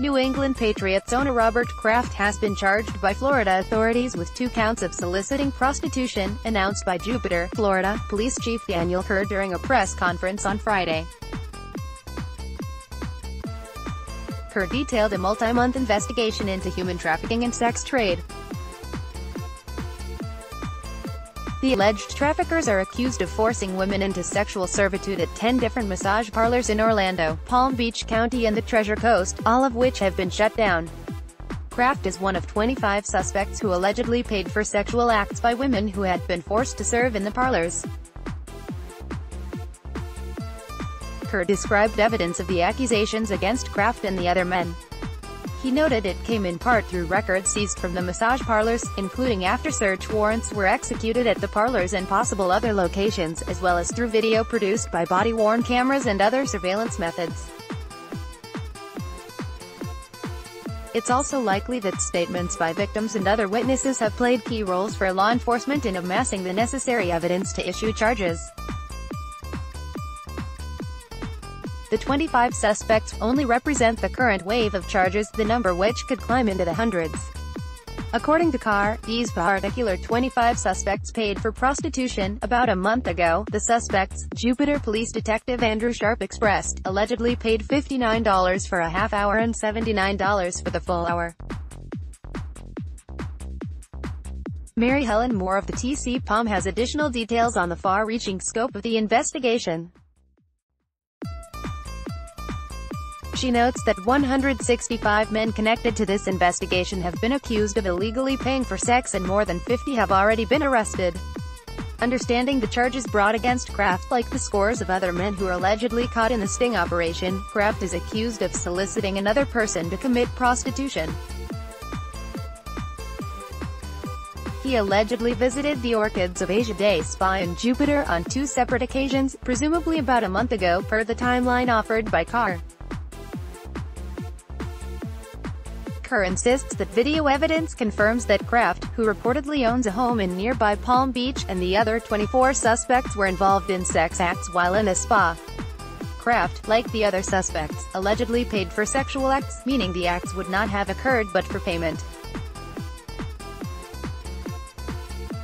New England Patriots owner Robert Kraft has been charged by Florida authorities with 2 counts of soliciting prostitution, announced by Jupiter, Florida, Police Chief Daniel Kerr during a press conference on Friday. Kerr detailed a multi-month investigation into human trafficking and sex trade. The alleged traffickers are accused of forcing women into sexual servitude at 10 different massage parlors in Orlando, Palm Beach County and the Treasure Coast, all of which have been shut down. Kraft is one of 25 suspects who allegedly paid for sexual acts by women who had been forced to serve in the parlors. Kerr described evidence of the accusations against Kraft and the other men. He noted it came in part through records seized from the massage parlors, including after search warrants were executed at the parlors and possible other locations, as well as through video produced by body-worn cameras and other surveillance methods. It's also likely that statements by victims and other witnesses have played key roles for law enforcement in amassing the necessary evidence to issue charges. The 25 suspects only represent the current wave of charges, the number which could climb into the hundreds. According to Kerr, these particular 25 suspects paid for prostitution. About a month ago, the suspects, Jupiter Police Detective Andrew Sharp expressed, allegedly paid $59 for a half hour and $79 for the full hour. Mary Helen Moore of the TC Palm has additional details on the far-reaching scope of the investigation. She notes that 165 men connected to this investigation have been accused of illegally paying for sex, and more than 50 have already been arrested. Understanding the charges brought against Kraft, like the scores of other men who are allegedly caught in the sting operation, Kraft is accused of soliciting another person to commit prostitution. He allegedly visited the Orchids of Asia Day Spa in Jupiter on 2 separate occasions, presumably about a month ago, per the timeline offered by Kerr. Kerr insists that video evidence confirms that Kraft, who reportedly owns a home in nearby Palm Beach, and the other 24 suspects were involved in sex acts while in a spa. Kraft, like the other suspects, allegedly paid for sexual acts, meaning the acts would not have occurred but for payment.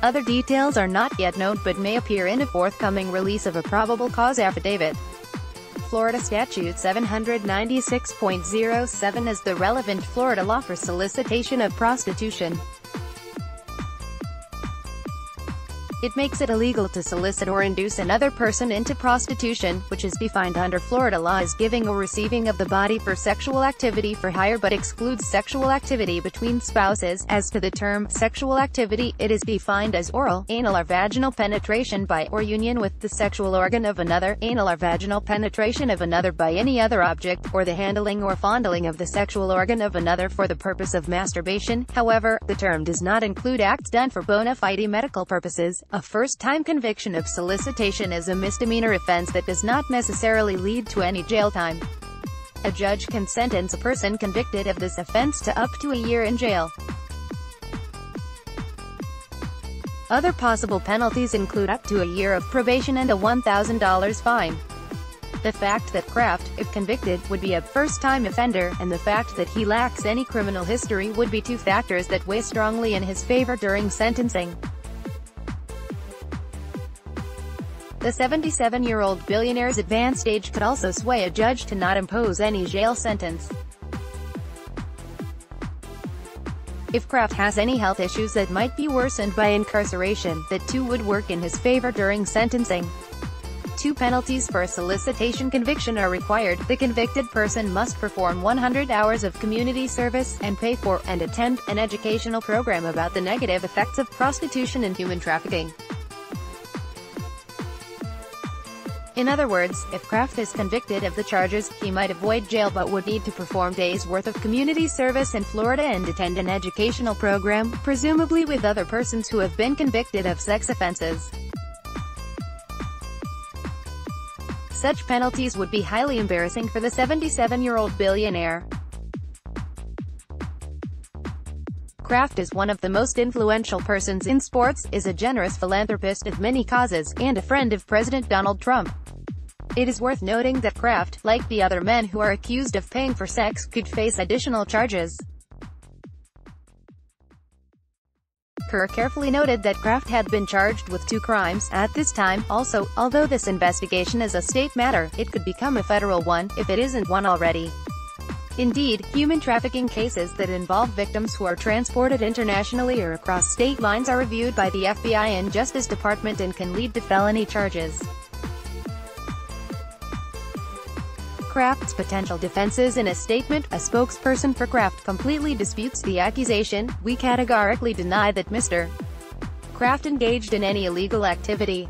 Other details are not yet known but may appear in a forthcoming release of a probable cause affidavit. Florida Statute 796.07 is the relevant Florida law for solicitation of prostitution. It makes it illegal to solicit or induce another person into prostitution, which is defined under Florida law as giving or receiving of the body for sexual activity for hire, but excludes sexual activity between spouses. As to the term sexual activity, it is defined as oral, anal or vaginal penetration by or union with the sexual organ of another, anal or vaginal penetration of another by any other object, or the handling or fondling of the sexual organ of another for the purpose of masturbation. However, the term does not include acts done for bona fide medical purposes. A first-time conviction of solicitation is a misdemeanor offense that does not necessarily lead to any jail time. A judge can sentence a person convicted of this offense to up to a year in jail. Other possible penalties include up to a year of probation and a $1,000 fine. The fact that Kraft, if convicted, would be a first-time offender, and the fact that he lacks any criminal history would be 2 factors that weigh strongly in his favor during sentencing. The 77-year-old billionaire's advanced age could also sway a judge to not impose any jail sentence. If Kraft has any health issues that might be worsened by incarceration, that too would work in his favor during sentencing. 2 penalties for a solicitation conviction are required. The convicted person must perform 100 hours of community service, and pay for, and attend, an educational program about the negative effects of prostitution and human trafficking. In other words, if Kraft is convicted of the charges, he might avoid jail but would need to perform days' worth of community service in Florida and attend an educational program, presumably with other persons who have been convicted of sex offenses. Such penalties would be highly embarrassing for the 77-year-old billionaire. Kraft is one of the most influential persons in sports, is a generous philanthropist of many causes, and a friend of President Donald Trump. It is worth noting that Kraft, like the other men who are accused of paying for sex, could face additional charges. Kerr carefully noted that Kraft had been charged with 2 crimes at this time. Also, although this investigation is a state matter, it could become a federal one, if it isn't one already. Indeed, human trafficking cases that involve victims who are transported internationally or across state lines are reviewed by the FBI and Justice Department and can lead to felony charges. Kraft's potential defenses. In a statement, a spokesperson for Kraft completely disputes the accusation. We categorically deny that Mr. Kraft engaged in any illegal activity.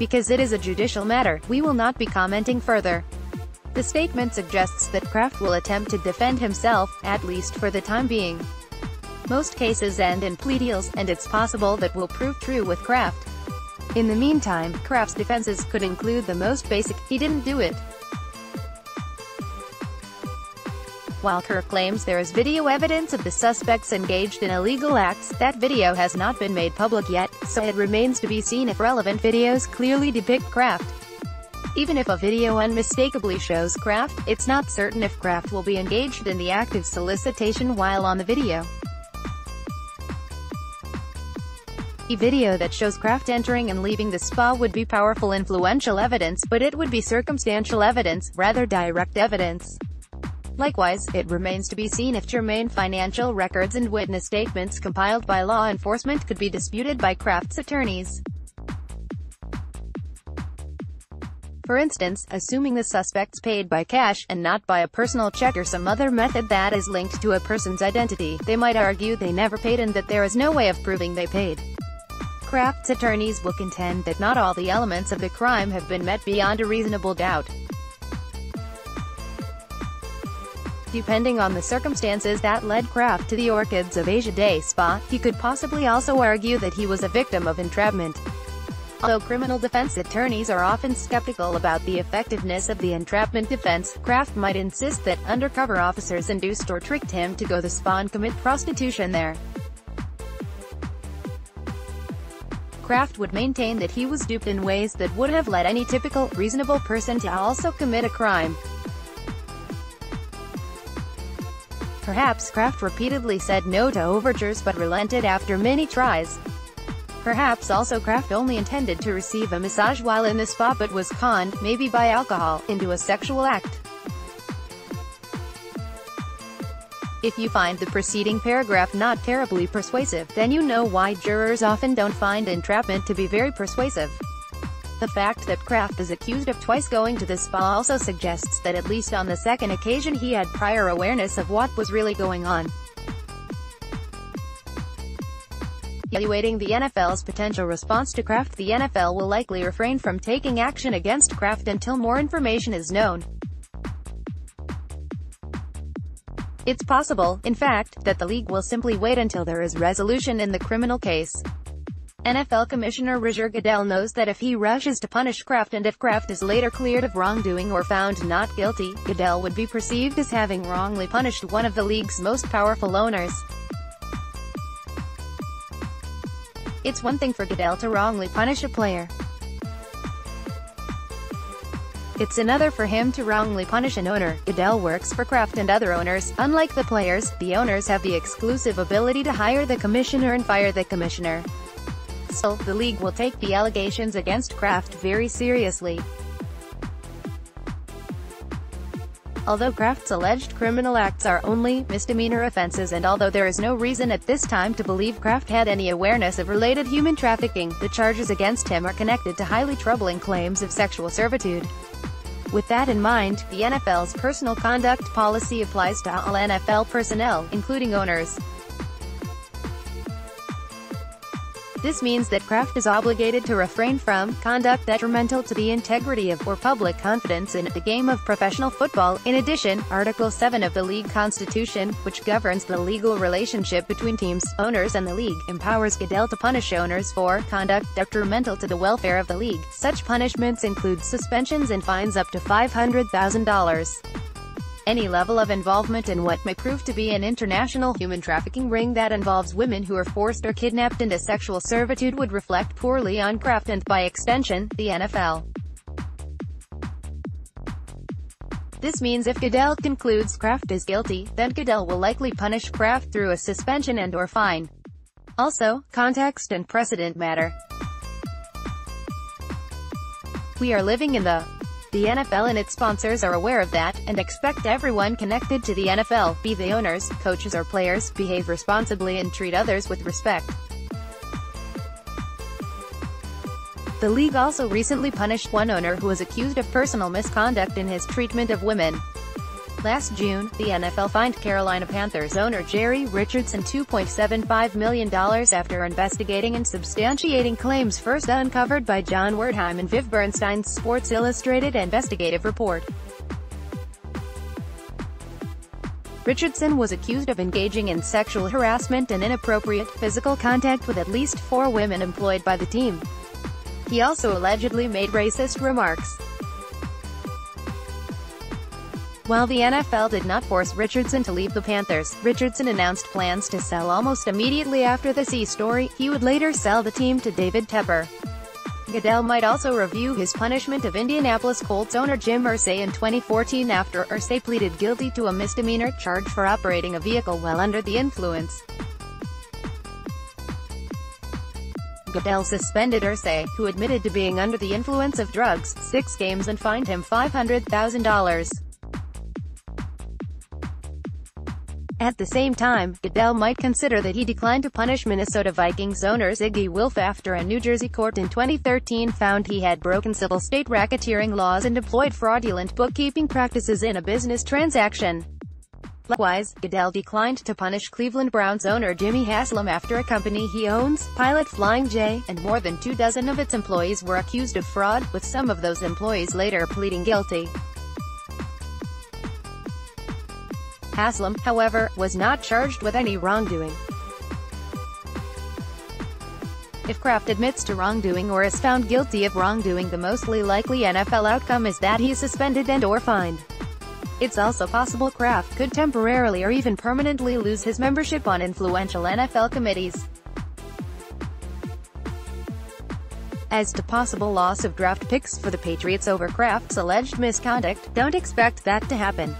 Because it is a judicial matter, we will not be commenting further. The statement suggests that Kraft will attempt to defend himself, at least for the time being. Most cases end in plea deals, and it's possible that will prove true with Kraft. In the meantime, Kraft's defenses could include the most basic, he didn't do it. While Kerr claims there is video evidence of the suspects engaged in illegal acts, that video has not been made public yet, so it remains to be seen if relevant videos clearly depict Kraft. Even if a video unmistakably shows Kraft, it's not certain if Kraft will be engaged in the act of solicitation while on the video. A video that shows Kraft entering and leaving the spa would be powerful influential evidence, but it would be circumstantial evidence, rather direct evidence. Likewise, it remains to be seen if germane financial records and witness statements compiled by law enforcement could be disputed by Kraft's attorneys. For instance, assuming the suspects paid by cash, and not by a personal check or some other method that is linked to a person's identity, they might argue they never paid and that there is no way of proving they paid. Kraft's attorneys will contend that not all the elements of the crime have been met beyond a reasonable doubt. Depending on the circumstances that led Kraft to the Orchids of Asia Day Spa, he could possibly also argue that he was a victim of entrapment. Although criminal defense attorneys are often skeptical about the effectiveness of the entrapment defense, Kraft might insist that undercover officers induced or tricked him to go to the spa and commit prostitution there. Kraft would maintain that he was duped in ways that would have led any typical, reasonable person to also commit a crime. Perhaps Kraft repeatedly said no to overtures but relented after many tries. Perhaps also Kraft only intended to receive a massage while in the spa but was conned, maybe by alcohol, into a sexual act. If you find the preceding paragraph not terribly persuasive, then you know why jurors often don't find entrapment to be very persuasive. The fact that Kraft is accused of twice going to the spa also suggests that at least on the second occasion he had prior awareness of what was really going on. Evaluating the NFL's potential response to Kraft. The NFL will likely refrain from taking action against Kraft until more information is known. It's possible, in fact, that the league will simply wait until there is resolution in the criminal case. NFL Commissioner Roger Goodell knows that if he rushes to punish Kraft and if Kraft is later cleared of wrongdoing or found not guilty, Goodell would be perceived as having wrongly punished one of the league's most powerful owners. It's one thing for Goodell to wrongly punish a player. It's another for him to wrongly punish an owner. Goodell works for Kraft and other owners. Unlike the players, the owners have the exclusive ability to hire the commissioner and fire the commissioner. Still, the league will take the allegations against Kraft very seriously. Although Kraft's alleged criminal acts are only misdemeanor offenses and although there is no reason at this time to believe Kraft had any awareness of related human trafficking, the charges against him are connected to highly troubling claims of sexual servitude. With that in mind, the NFL's personal conduct policy applies to all NFL personnel, including owners. This means that Kraft is obligated to refrain from conduct detrimental to the integrity of or public confidence in the game of professional football. In addition, Article 7 of the league constitution, which governs the legal relationship between teams, owners and the league, empowers Goodell to punish owners for conduct detrimental to the welfare of the league. Such punishments include suspensions and fines up to $500,000. Any level of involvement in what may prove to be an international human trafficking ring that involves women who are forced or kidnapped into sexual servitude would reflect poorly on Kraft and, by extension, the NFL. This means if Goodell concludes Kraft is guilty, then Goodell will likely punish Kraft through a suspension and or fine. Also, context and precedent matter. We are living in the NFL, and its sponsors are aware of that, and expect everyone connected to the NFL, be they owners, coaches or players, behave responsibly and treat others with respect. The league also recently punished one owner who was accused of personal misconduct in his treatment of women. Last June, the NFL fined Carolina Panthers owner Jerry Richardson $2.75 million after investigating and substantiating claims first uncovered by John Wertheim and Viv Bernstein's Sports Illustrated investigative report. Richardson was accused of engaging in sexual harassment and inappropriate physical contact with at least 4 women employed by the team. He also allegedly made racist remarks. While the NFL did not force Richardson to leave the Panthers, Richardson announced plans to sell almost immediately after the C story. He would later sell the team to David Tepper. Goodell might also review his punishment of Indianapolis Colts owner Jim Irsay in 2014 after Irsay pleaded guilty to a misdemeanor charge for operating a vehicle while under the influence. Goodell suspended Irsay, who admitted to being under the influence of drugs, 6 games and fined him $500,000. At the same time, Goodell might consider that he declined to punish Minnesota Vikings owner Ziggy Wilf after a New Jersey court in 2013 found he had broken civil state racketeering laws and employed fraudulent bookkeeping practices in a business transaction. Likewise, Goodell declined to punish Cleveland Browns owner Jimmy Haslam after a company he owns, Pilot Flying J, and more than 24 of its employees were accused of fraud, with some of those employees later pleading guilty. Haslam, however, was not charged with any wrongdoing. If Kraft admits to wrongdoing or is found guilty of wrongdoing, the mostly likely NFL outcome is that he is suspended and or fined. It's also possible Kraft could temporarily or even permanently lose his membership on influential NFL committees. As to possible loss of draft picks for the Patriots over Kraft's alleged misconduct, don't expect that to happen.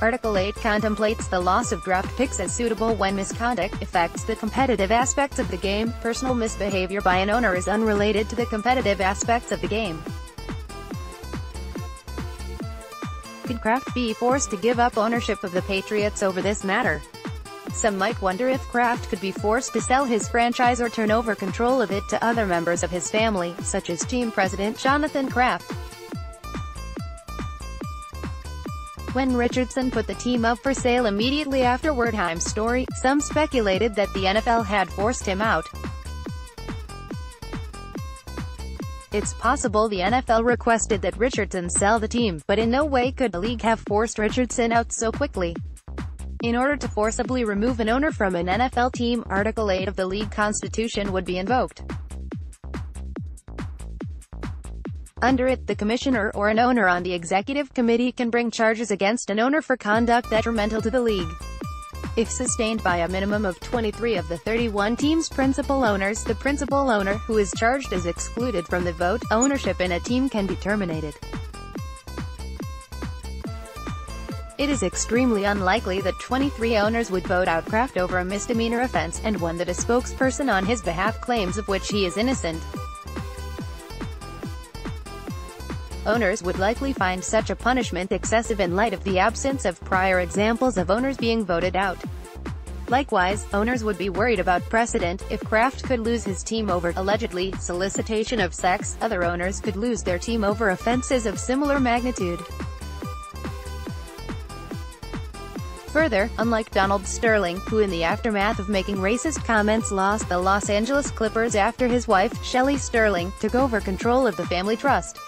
Article 8 contemplates the loss of draft picks as suitable when misconduct affects the competitive aspects of the game. Personal misbehavior by an owner is unrelated to the competitive aspects of the game. Could Kraft be forced to give up ownership of the Patriots over this matter? Some might wonder if Kraft could be forced to sell his franchise or turn over control of it to other members of his family, such as team president Jonathan Kraft. When Richardson put the team up for sale immediately after Wertheim's story, some speculated that the NFL had forced him out. It's possible the NFL requested that Richardson sell the team, but in no way could the league have forced Richardson out so quickly. In order to forcibly remove an owner from an NFL team, Article 8 of the league constitution would be invoked. Under it, the commissioner or an owner on the executive committee can bring charges against an owner for conduct detrimental to the league. If sustained by a minimum of 23 of the 31 team's principal owners, the principal owner, who is charged, is excluded from the vote. Ownership in a team can be terminated. It is extremely unlikely that 23 owners would vote out Kraft over a misdemeanor offense, and one that a spokesperson on his behalf claims of which he is innocent. Owners would likely find such a punishment excessive in light of the absence of prior examples of owners being voted out. Likewise, owners would be worried about precedent. If Kraft could lose his team over, allegedly, solicitation of sex, other owners could lose their team over offenses of similar magnitude. Further, unlike Donald Sterling, who in the aftermath of making racist comments lost the Los Angeles Clippers after his wife, Shelley Sterling, took over control of the family trust,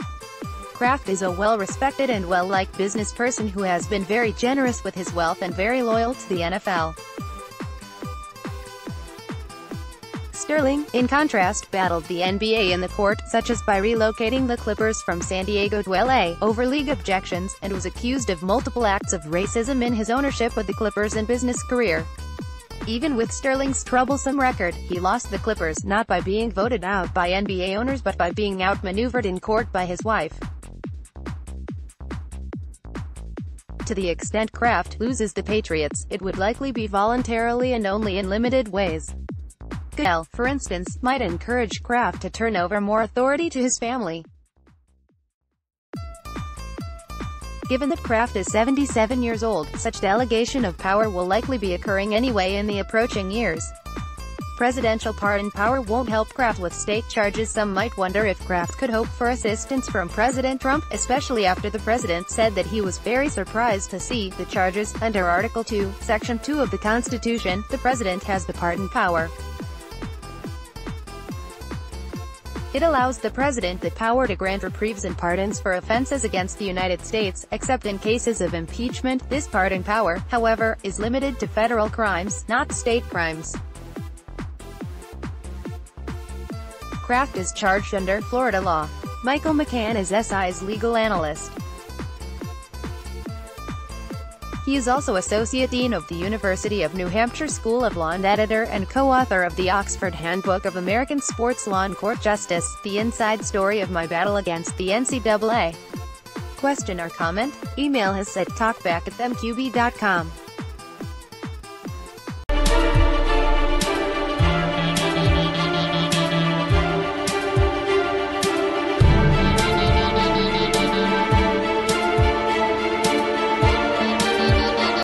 Kraft is a well-respected and well-liked business person who has been very generous with his wealth and very loyal to the NFL. Sterling, in contrast, battled the NBA in the court, such as by relocating the Clippers from San Diego to LA, over league objections, and was accused of multiple acts of racism in his ownership of the Clippers and business career. Even with Sterling's troublesome record, he lost the Clippers, not by being voted out by NBA owners but by being outmaneuvered in court by his wife. To the extent Kraft loses the Patriots, it would likely be voluntarily and only in limited ways. Goodell, for instance, might encourage Kraft to turn over more authority to his family. Given that Kraft is 77 years old, such delegation of power will likely be occurring anyway in the approaching years. Presidential pardon power won't help Kraft with state charges. Some might wonder if Kraft could hope for assistance from President Trump, especially after the president said that he was very surprised to see the charges. Under Article 2, Section 2 of the Constitution, the president has the pardon power. It allows the president the power to grant reprieves and pardons for offenses against the United States, except in cases of impeachment. This pardon power, however, is limited to federal crimes, not state crimes. Kraft is charged under Florida law. Michael McCann is SI's legal analyst. He is also Associate Dean of the University of New Hampshire School of Law and editor and co-author of the Oxford Handbook of American Sports Law and Court Justice, The Inside Story of My Battle Against the NCAA. Question or comment? Email us at talkback@mqb.com.